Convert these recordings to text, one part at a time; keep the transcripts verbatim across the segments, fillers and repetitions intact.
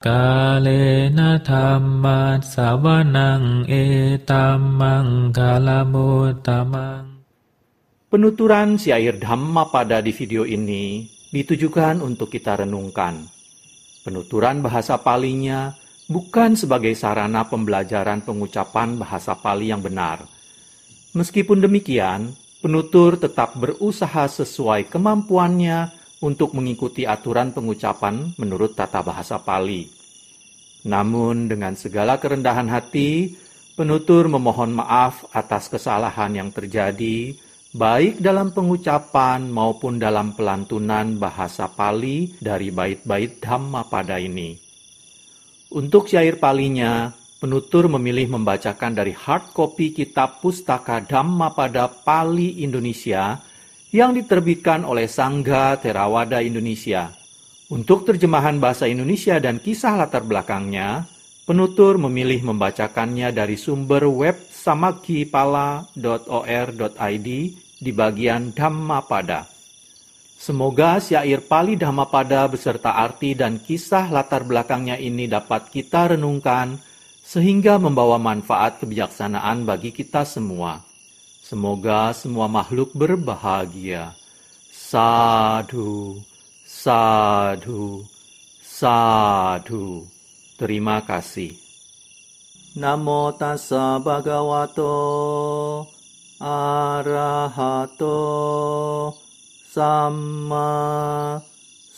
Kālena dhammat sawanaṃ etammang kalamuttamang. Penuturan syair Dhamma pada di video ini ditujukan untuk kita renungkan. Penuturan bahasa Palinya bukan sebagai sarana pembelajaran pengucapan bahasa Pali yang benar. Meskipun demikian, penutur tetap berusaha sesuai kemampuannya untuk mengikuti aturan pengucapan menurut tata bahasa Pali. Namun dengan segala kerendahan hati, penutur memohon maaf atas kesalahan yang terjadi, baik dalam pengucapan maupun dalam pelantunan bahasa Pali dari bait-bait Dhammapada ini. Untuk syair Palinya, penutur memilih membacakan dari hard copy kitab pustaka Dhammapada Pali Indonesia yang diterbitkan oleh Sangga Terawada Indonesia. Untuk terjemahan bahasa Indonesia dan kisah latar belakangnya, penutur memilih membacakannya dari sumber web samakipala dot o r dot i d di bagian Dhammapada. Semoga syair Pali Dhammapada beserta arti dan kisah latar belakangnya ini dapat kita renungkan sehingga membawa manfaat kebijaksanaan bagi kita semua. Semoga semua makhluk berbahagia. Sadhu, sadhu, sadhu. Terima kasih. Namo tassa bhagavato arahato samma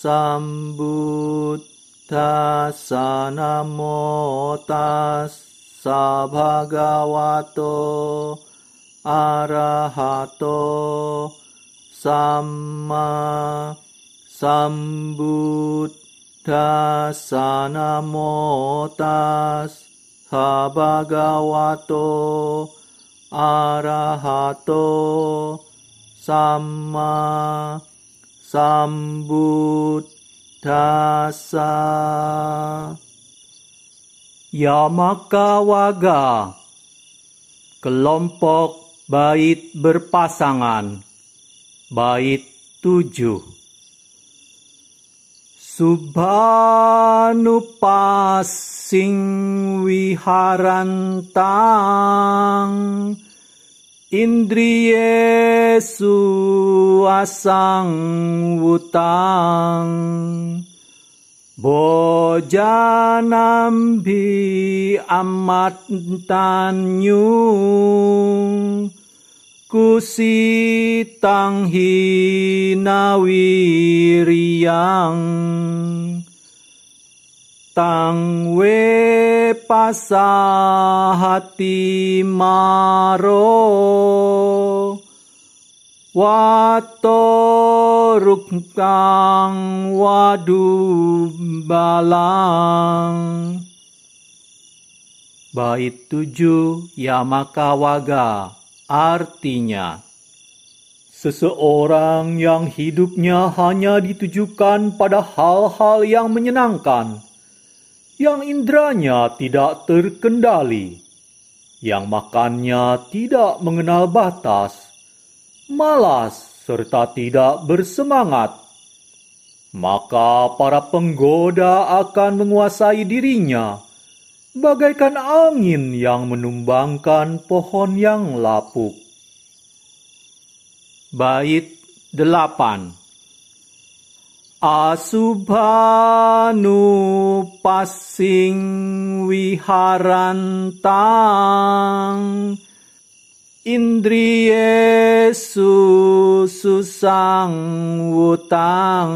sambuddhassa. Namo tassa bhagavato arahato samma sambuddhassa. Namo tassa bhagavato arahato samma sambuddhassa. Yamaka Vagga, kelompok bait berpasangan. Bait tujuh. Subhanupasing wiharantang, indriyesu asang wutang, bojanambi amatanyung, kusitang hinawiriang, tang we pasahati maro, watorukang wadubalang. Bait tujuh Yamaka Vagga. Artinya, seseorang yang hidupnya hanya ditujukan pada hal-hal yang menyenangkan, yang indranya tidak terkendali, yang makannya tidak mengenal batas, malas serta tidak bersemangat, maka para penggoda akan menguasai dirinya bagaikan angin yang menumbangkan pohon yang lapuk. Bait delapan. Asubhanupasing wiharantang, indriyesu susang wutang,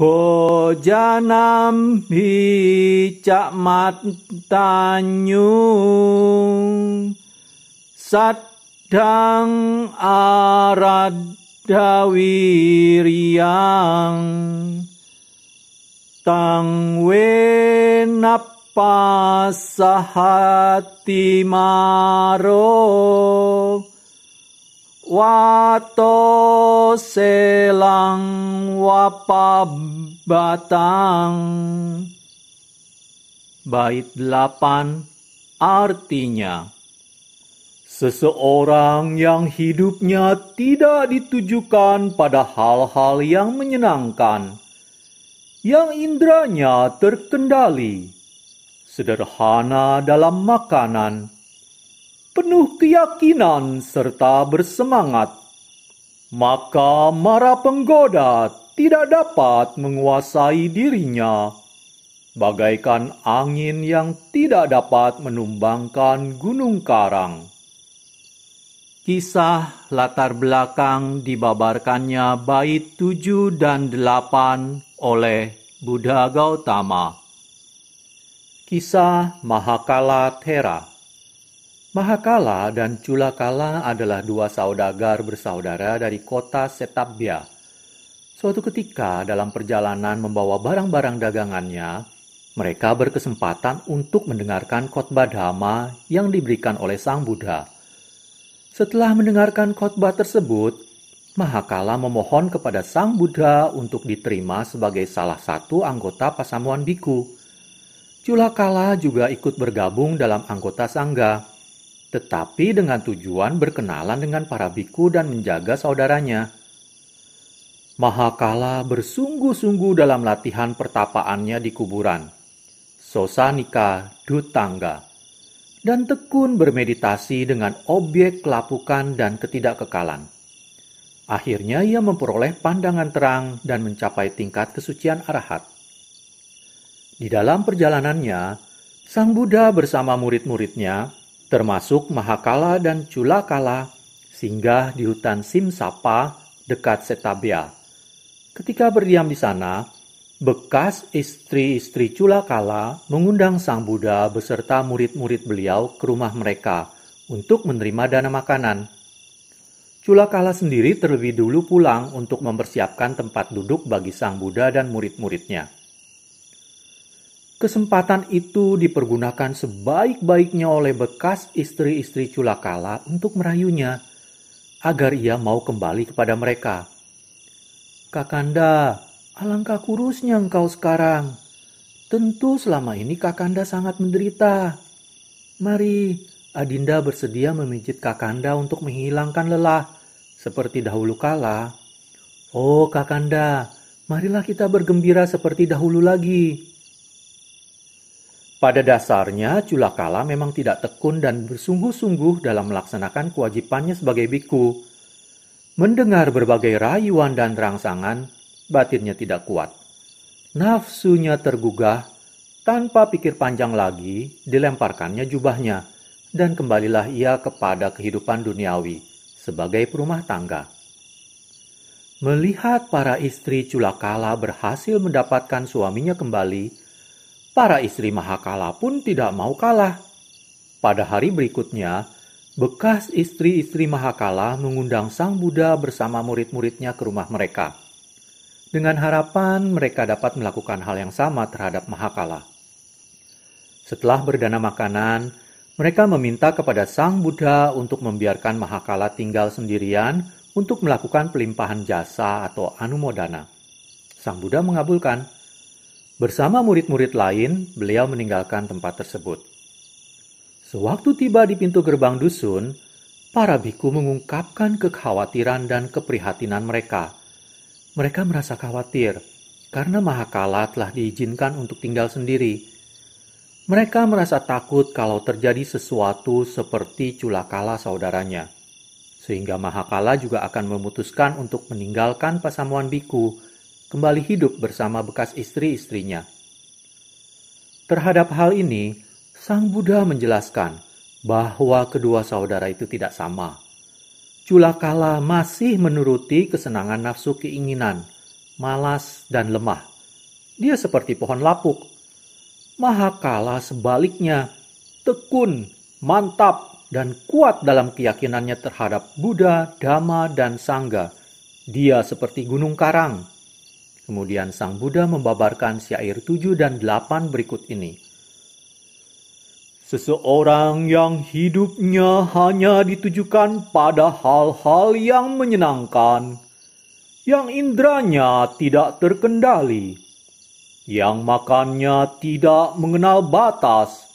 bojanam hicakmat tanyung, sadang aradawiriang, tang wenapasahati maro, wato selang wapabatang. Bait delapan. Artinya, seseorang yang hidupnya tidak ditujukan pada hal-hal yang menyenangkan, yang indranya terkendali, sederhana dalam makanan, penuh keyakinan serta bersemangat, maka mara penggoda tidak dapat menguasai dirinya, bagaikan angin yang tidak dapat menumbangkan gunung karang. Kisah latar belakang dibabarkannya bait tujuh dan delapan oleh Buddha Gautama. Kisah Mahakala Thera. Mahakala dan Cūḷakāla adalah dua saudagar bersaudara dari kota Setabya. Suatu ketika dalam perjalanan membawa barang-barang dagangannya, mereka berkesempatan untuk mendengarkan khotbah dhamma yang diberikan oleh Sang Buddha. Setelah mendengarkan khotbah tersebut, Mahakala memohon kepada Sang Buddha untuk diterima sebagai salah satu anggota pasamuan biku. Cūḷakāla juga ikut bergabung dalam anggota sangga, tetapi dengan tujuan berkenalan dengan para biku dan menjaga saudaranya. Mahakala bersungguh-sungguh dalam latihan pertapaannya di kuburan, Sosanika Dhutangga, dan tekun bermeditasi dengan objek kelapukan dan ketidakkekalan. Akhirnya ia memperoleh pandangan terang dan mencapai tingkat kesucian arahat. Di dalam perjalanannya, Sang Buddha bersama murid-muridnya, termasuk Mahakala dan Cūḷakāla, singgah di hutan Sim Sapa dekat Setabya. Ketika berdiam di sana, bekas istri-istri Cūḷakāla mengundang Sang Buddha beserta murid-murid beliau ke rumah mereka untuk menerima dana makanan. Cūḷakāla sendiri terlebih dulu pulang untuk mempersiapkan tempat duduk bagi Sang Buddha dan murid-muridnya. Kesempatan itu dipergunakan sebaik-baiknya oleh bekas istri-istri Cūḷakāla untuk merayunya, agar ia mau kembali kepada mereka. "Kakanda, alangkah kurusnya engkau sekarang. Tentu selama ini Kakanda sangat menderita. Mari, Adinda bersedia memijit Kakanda untuk menghilangkan lelah, seperti dahulu kala. Oh Kakanda, marilah kita bergembira seperti dahulu lagi." Pada dasarnya, Cūḷakāla memang tidak tekun dan bersungguh-sungguh dalam melaksanakan kewajibannya sebagai biku. Mendengar berbagai rayuan dan rangsangan, batinnya tidak kuat. Nafsunya tergugah, tanpa pikir panjang lagi, dilemparkannya jubahnya, dan kembalilah ia kepada kehidupan duniawi sebagai perumah tangga. Melihat para istri Cūḷakāla berhasil mendapatkan suaminya kembali, para istri Mahakala pun tidak mau kalah. Pada hari berikutnya, bekas istri-istri Mahakala mengundang Sang Buddha bersama murid-muridnya ke rumah mereka, dengan harapan mereka dapat melakukan hal yang sama terhadap Mahakala. Setelah berdana makanan, mereka meminta kepada Sang Buddha untuk membiarkan Mahakala tinggal sendirian untuk melakukan pelimpahan jasa atau anumodana. Sang Buddha mengabulkan. Bersama murid-murid lain, beliau meninggalkan tempat tersebut. Sewaktu tiba di pintu gerbang dusun, para biku mengungkapkan kekhawatiran dan keprihatinan mereka. Mereka merasa khawatir karena Mahakala telah diizinkan untuk tinggal sendiri. Mereka merasa takut kalau terjadi sesuatu seperti Cūḷakāla saudaranya, sehingga Mahakala juga akan memutuskan untuk meninggalkan pasamuan biku, kembali hidup bersama bekas istri-istrinya. Terhadap hal ini, Sang Buddha menjelaskan bahwa kedua saudara itu tidak sama. Cūḷakāla masih menuruti kesenangan nafsu keinginan, malas dan lemah. Dia seperti pohon lapuk. Mahakala sebaliknya, tekun, mantap, dan kuat dalam keyakinannya terhadap Buddha, Dhamma, dan Sangga. Dia seperti gunung karang. Kemudian Sang Buddha membabarkan syair tujuh dan delapan berikut ini. Seseorang yang hidupnya hanya ditujukan pada hal-hal yang menyenangkan, yang indranya tidak terkendali, yang makannya tidak mengenal batas,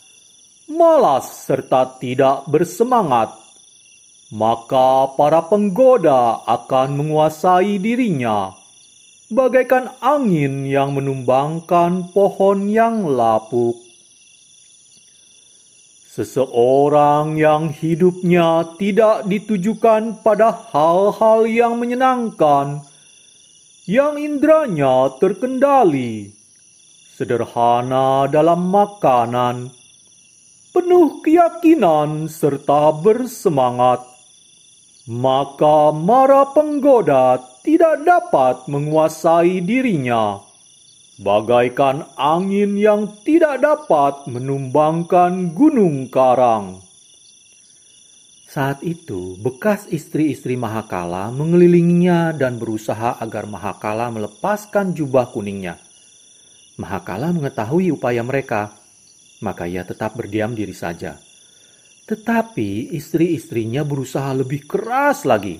malas serta tidak bersemangat, maka para penggoda akan menguasai dirinya. bagaikan angin yang menumbangkan pohon yang lapuk. Seseorang yang hidupnya tidak ditujukan pada hal-hal yang menyenangkan, yang indranya terkendali, sederhana dalam makanan, penuh keyakinan serta bersemangat, maka mara penggoda tidak dapat menguasai dirinya, bagaikan angin yang tidak dapat menumbangkan gunung karang. Saat itu, bekas istri-istri Mahakala mengelilinginya dan berusaha agar Mahakala melepaskan jubah kuningnya. Mahakala mengetahui upaya mereka, maka ia tetap berdiam diri saja. Tetapi istri-istrinya berusaha lebih keras lagi.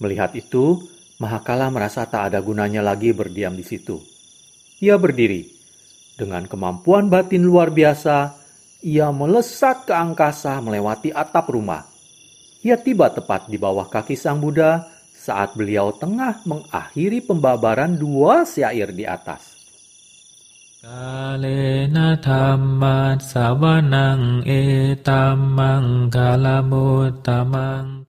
Melihat itu, Mahakala merasa tak ada gunanya lagi berdiam di situ. Ia berdiri. Dengan kemampuan batin luar biasa, ia melesat ke angkasa melewati atap rumah. Ia tiba tepat di bawah kaki Sang Buddha saat beliau tengah mengakhiri pembabaran dua syair di atas. Kalena dhammat sawanang etamang kalamuttamang.